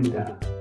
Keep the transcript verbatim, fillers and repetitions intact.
and